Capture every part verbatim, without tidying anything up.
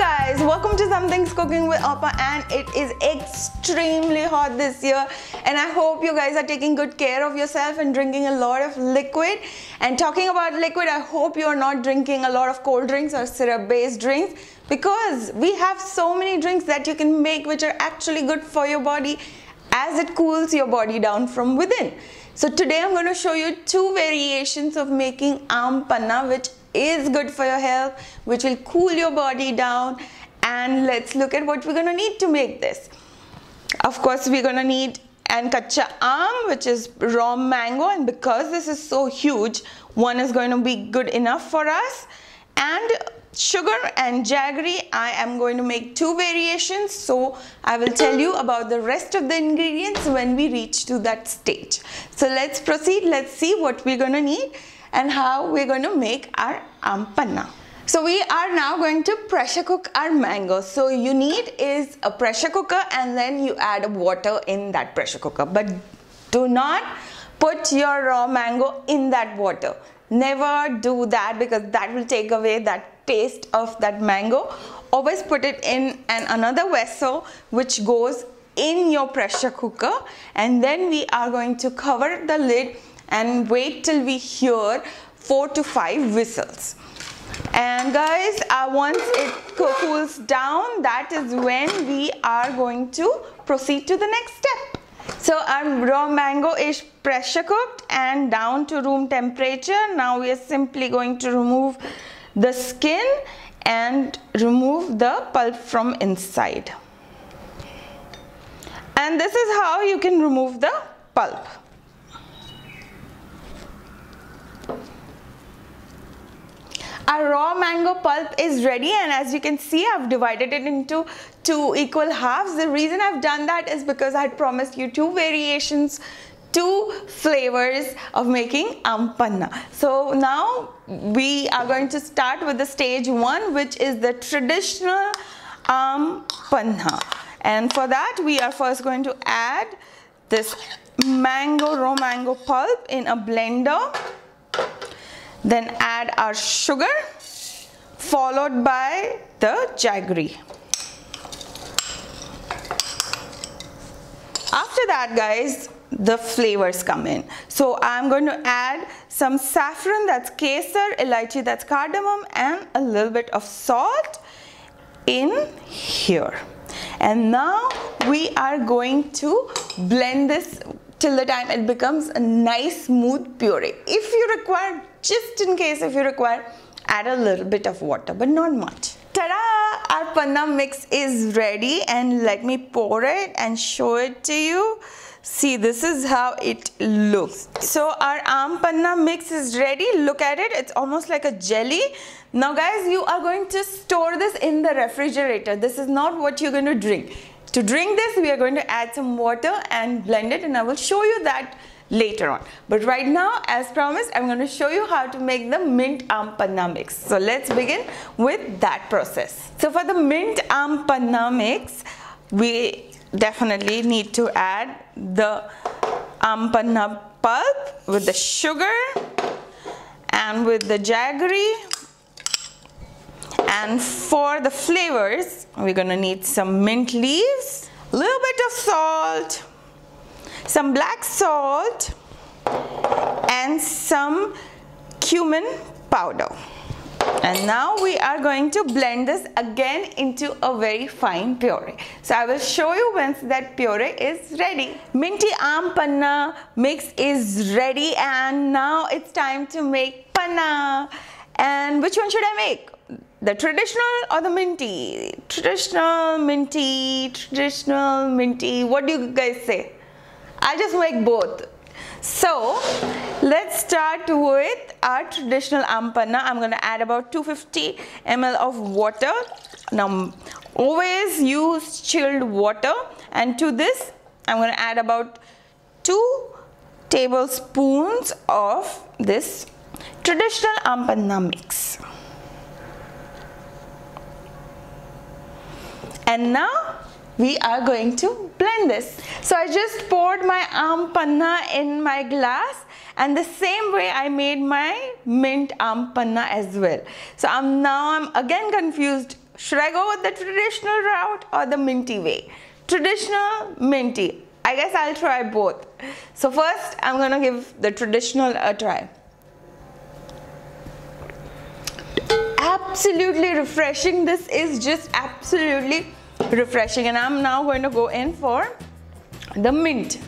guys, welcome to Something's Cooking with Alpa, and it is extremely hot this year, and I hope you guys are taking good care of yourself and drinking a lot of liquid. And talking about liquid, I hope you are not drinking a lot of cold drinks or syrup based drinks, because we have so many drinks that you can make which are actually good for your body as it cools your body down from within. So today I'm going to show you two variations of making aam panna, which is good for your health, which will cool your body down. And let's look at what we're going to need to make this. Of course, we're going to need an kacha aam, which is raw mango, and because this is so huge, one is going to be good enough for us. And sugar and jaggery. I am going to make two variations, so I will tell you about the rest of the ingredients when we reach to that stage. So let's proceed. Let's see what we're going to need and how we're going to make our aam panna. So we are now going to pressure cook our mango. So you need is a pressure cooker, and then you add water in that pressure cooker. But do not put your raw mango in that water. Never do that, because that will take away that taste of that mango. Always put it in an another vessel which goes in your pressure cooker, and then we are going to cover the lid and wait till we hear four to five whistles. And guys, uh, once it cools down, that is when we are going to proceed to the next step. So our raw mango is pressure cooked and down to room temperature. Now we are simply going to remove the skin and remove the pulp from inside. And this is how you can remove the pulp. Our raw mango pulp is ready, and as you can see, I've divided it into two equal halves. The reason I've done that is because I had promised you two variations, two flavors of making aam panna. So now we are going to start with the stage one, which is the traditional aam panna. And for that, we are first going to add this mango, raw mango pulp in a blender. Then add our sugar, followed by the jaggery. After that, guys, the flavors come in. So I'm going to add some saffron, that's kesar, elaichi, that's cardamom, and a little bit of salt in here. And now we are going to blend this till the time it becomes a nice smooth puree. If you require, just in case if you require, add a little bit of water, but not much. Ta-da! Our panna mix is ready, and let me pour it and show it to you. See, this is how it looks. So our aam panna mix is ready. Look at it. It's almost like a jelly. Now guys, you are going to store this in the refrigerator. This is not what you're going to drink. To drink this, we are going to add some water and blend it, and I will show you that later on. But right now, as promised, I'm going to show you how to make the mint aam panna mix. So let's begin with that process. So for the mint aam panna mix, we definitely need to add the aam panna pulp with the sugar and with the jaggery. And for the flavors, we're going to need some mint leaves, a little bit of salt, some black salt, and some cumin powder. And now we are going to blend this again into a very fine puree. So I will show you once that puree is ready. Minty aam panna mix is ready, and now it's time to make panna. And which one should I make? The traditional or the minty? Traditional, minty, traditional, minty. What do you guys say? I just make both. So let's start with our traditional aam panna. I'm going to add about two hundred fifty milliliters of water. Now always use chilled water, and to this I'm going to add about two tablespoons of this traditional aam panna mix. And now we are going to blend this. So I just poured my aam panna in my glass, and the same way I made my mint aam panna as well. So I'm now I'm again confused. Should I go with the traditional route or the minty way? Traditional, minty. I guess I'll try both. So first, I'm gonna give the traditional a try. Absolutely refreshing. This is just absolutely refreshing. And I'm now going to go in for the mint.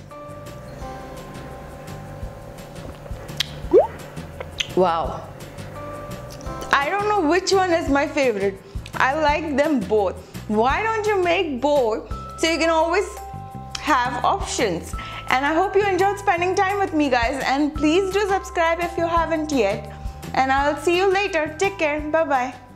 Wow. I don't know which one is my favorite. I like them both. Why don't you make both so you can always have options? And I hope you enjoyed spending time with me, guys. And please do subscribe if you haven't yet. And I'll see you later. Take care. Bye-bye.